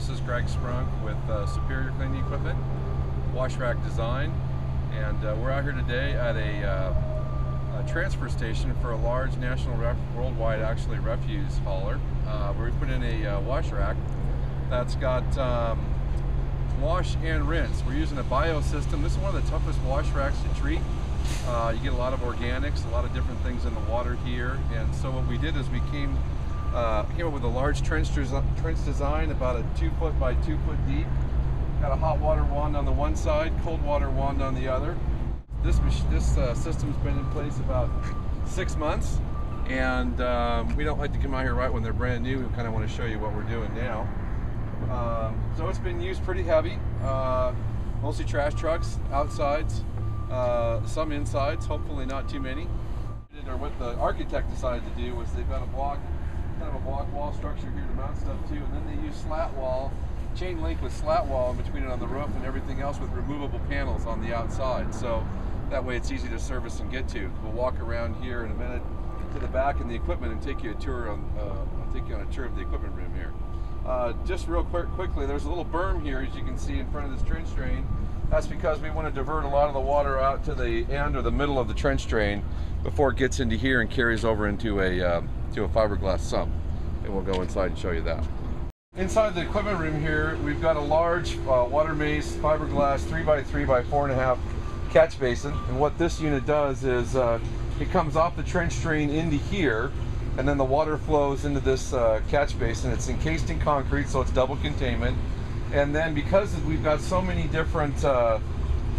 This is Greg Sprunk with Superior Cleaning Equipment, Wash Rack Design, and we're out here today at a transfer station for a large national, worldwide actually, refuse hauler, where we put in a wash rack that's got wash and rinse. We're using a bio system. This is one of the toughest wash racks to treat. You get a lot of organics, a lot of different things in the water here, and so what we did is we came up with a large trench design, about a 2-foot by 2-foot deep. Got a hot water wand on the one side, cold water wand on the other. This system's been in place about 6 months, and we don't like to come out here right when they're brand new. We kind of want to show you what we're doing now. So it's been used pretty heavy, mostly trash trucks, outsides, some insides, hopefully not too many. Or what the architect decided to do was they've got a block, kind of a block wall structure here to mount stuff to, and then they use slat wall, chain link with slat wall in between it on the roof and everything else with removable panels on the outside, so that way it's easy to service and get to. We'll walk around here in a minute to the back and the equipment and take you a tour on I'll take you on a tour of the equipment room here. Just real quickly, there's a little berm here, as you can see, in front of this trench drain. That's because we want to divert a lot of the water out to the end or the middle of the trench drain before it gets into here and carries over into a fiberglass sump, and we'll go inside and show you that. Inside the equipment room here, we've got a large WaterMaze fiberglass 3x3x4.5 catch basin, and what this unit does is it comes off the trench drain into here, and then the water flows into this catch basin. It's encased in concrete, so it's double containment, and then because we've got so many different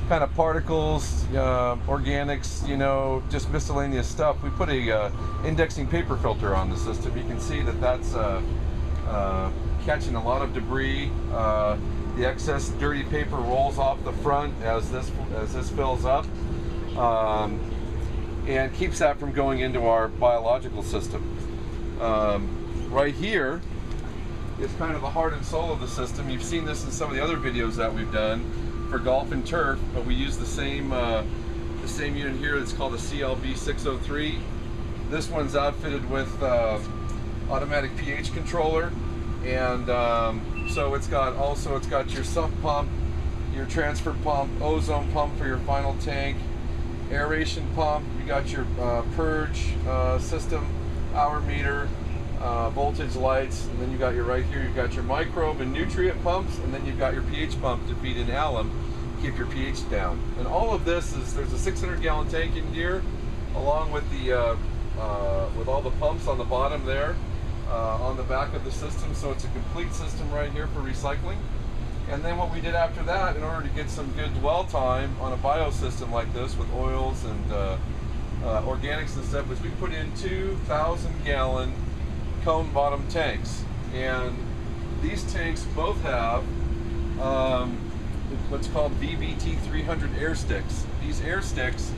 kind of particles, organics, you know, just miscellaneous stuff, we put a indexing paper filter on the system. You can see that that's catching a lot of debris. The excess dirty paper rolls off the front as this fills up, and keeps that from going into our biological system. Right here is kind of the heart and soul of the system. You've seen this in some of the other videos that we've done for golf and turf, but we use the same unit here. It's called the CLB-603. This one's outfitted with automatic pH controller, and so it's got your sump pump, your transfer pump, ozone pump for your final tank, aeration pump. You got your purge system, hour meter, voltage lights, and then you got your right here, you've got your microbe and nutrient pumps, and then you've got your pH pump to feed in alum, keep your pH down. And all of this is, there's a 600-gallon tank in here, along with the with all the pumps on the bottom there, on the back of the system. So it's a complete system right here for recycling. And then what we did after that, in order to get some good dwell time on a bio system like this with oils and organics and stuff, was we put in 2,000-gallon cone bottom tanks, and these tanks both have what's called BBT 300 air sticks. These air sticks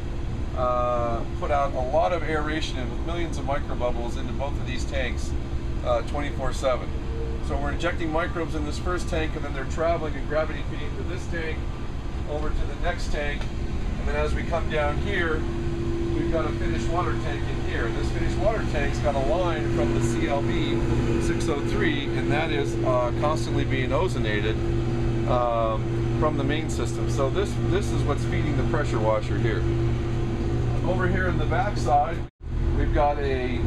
put out a lot of aeration and with millions of microbubbles into both of these tanks 24/7. So we're injecting microbes in this first tank, and then they're traveling and gravity feeding to this tank, over to the next tank, and then as we come down here, we've got a finished water tank in here. This finished water tank's got a line from the CLB 603, and that is constantly being ozonated from the main system. So this is what's feeding the pressure washer here. Over here in the back side, we've got a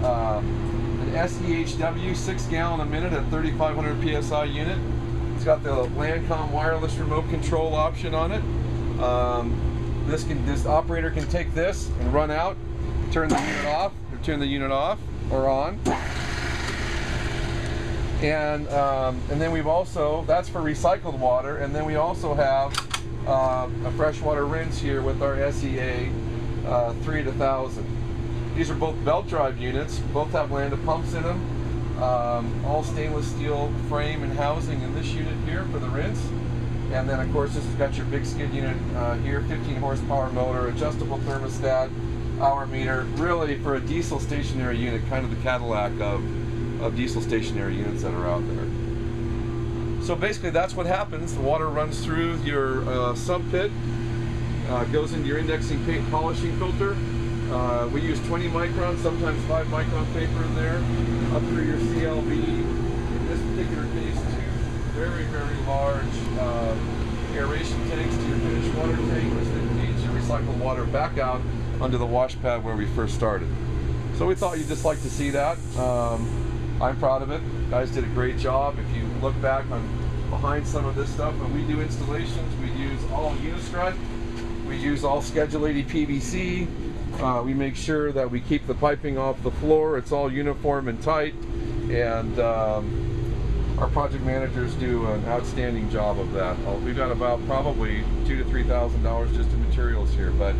an SEHW 6-gallon-a-minute at 3,500 psi unit. It's got the Landa wireless remote control option on it. This operator can take this and run out, turn the unit off or on, and then we've also, that's for recycled water, and then we also have a freshwater rinse here with our SEA 3 to 1,000. These are both belt drive units, both have Landa pumps in them, all stainless steel frame and housing in this unit here for the rinse. And then, of course, this has got your big skid unit here, 15-horsepower motor, adjustable thermostat, hour meter. Really, for a diesel stationary unit, kind of the Cadillac of diesel stationary units that are out there. So basically, that's what happens. The water runs through your sump pit, goes into your indexing paint polishing filter. We use 20 micron, sometimes 5 micron paper in there, up through your CLB. In this particular case, very, very large aeration tanks to your finished water tank, which then needs to recycle water back out onto the wash pad where we first started. So we thought you'd just like to see that. I'm proud of it. You guys did a great job. If you look back on behind some of this stuff, when we do installations, we use all Unistrut, we use all Schedule 80 PVC. We make sure that we keep the piping off the floor. It's all uniform and tight, and our project managers do an outstanding job of that. We've got about probably $2,000 to $3,000 just in materials here, but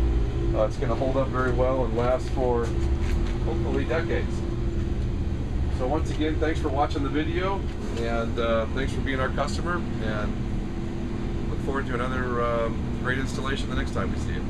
it's going to hold up very well and last for hopefully decades. So once again, thanks for watching the video, and thanks for being our customer, and look forward to another great installation the next time we see it.